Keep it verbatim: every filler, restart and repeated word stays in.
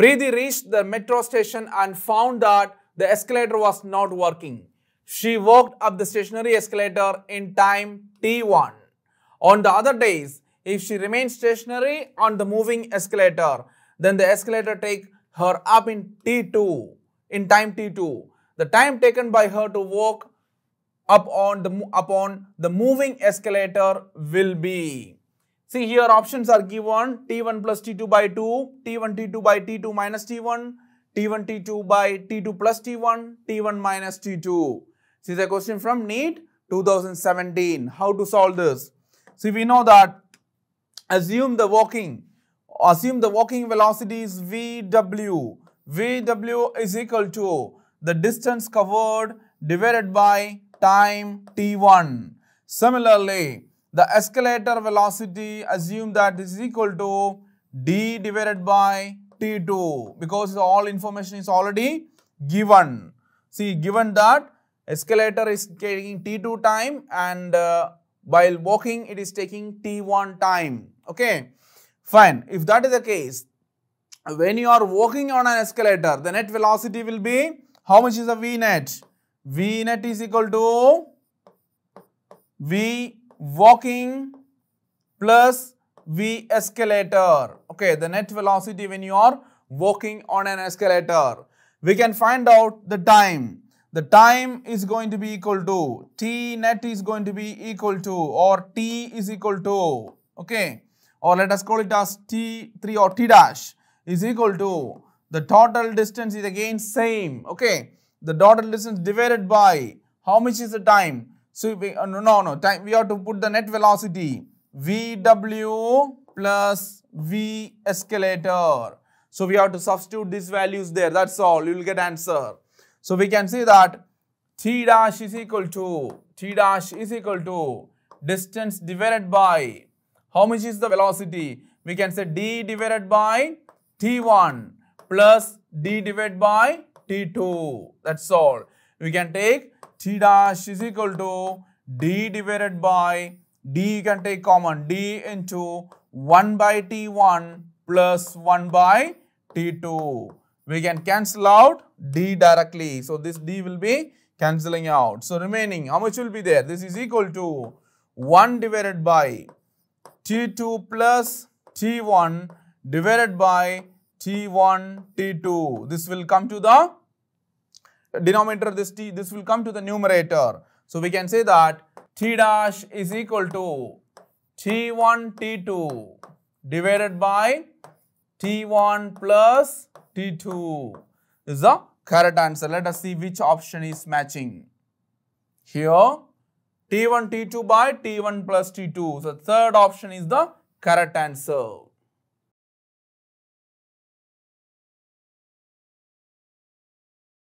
Preeti reached the metro station and found that the escalator was not working. She walked up the stationary escalator in time T one. On the other days, if she remains stationary on the moving escalator, then the escalator takes her up in T two, in time T two. The time taken by her to walk up on the, upon the moving escalator will be. See, here options are given T one plus T two by two, T one T two by T two minus T one, T one T two by T two plus T one, T one minus T two. This is a question from NEET twenty seventeen. How to solve this? See, we know that assume the walking, assume the walking velocity is V W. V W is equal to the distance covered divided by time T one. Similarly, the escalator velocity, assume that this is equal to D divided by T two, because all information is already given. See, given that escalator is taking T two time and uh, while walking it is taking T one time. Okay, fine. If that is the case, when you are walking on an escalator, the net velocity will be, how much is the V net? V net is equal to V walking plus V escalator. Okay, the net velocity when you are walking on an escalator. We can find out the time. The time is going to be equal to T net is going to be equal to, or T is equal to, okay, or let us call it as T three or T dash is equal to the total distance is again same. Okay, the total distance divided by how much is the time? So we, uh, no no no time. We have to put the net velocity V W plus V escalator. So we have to substitute these values there. That's all. You will get answer. So we can see that T dash is equal to T dash is equal to distance divided by how much is the velocity? We can say D divided by T one plus D divided by T two. That's all. We can take T dash is equal to D divided by D, you can take common D into one by T one plus one by T two. We can cancel out D directly. So this D will be cancelling out. So remaining, how much will be there? This is equal to one divided by T two plus T one divided by T one, T two. This will come to the denominator, this T, this will come to the numerator. So we can say that T dash is equal to T one, T two divided by T one plus T two is the correct answer. Let us see which option is matching. Here T one, T two by T one plus T two. So third option is the correct answer.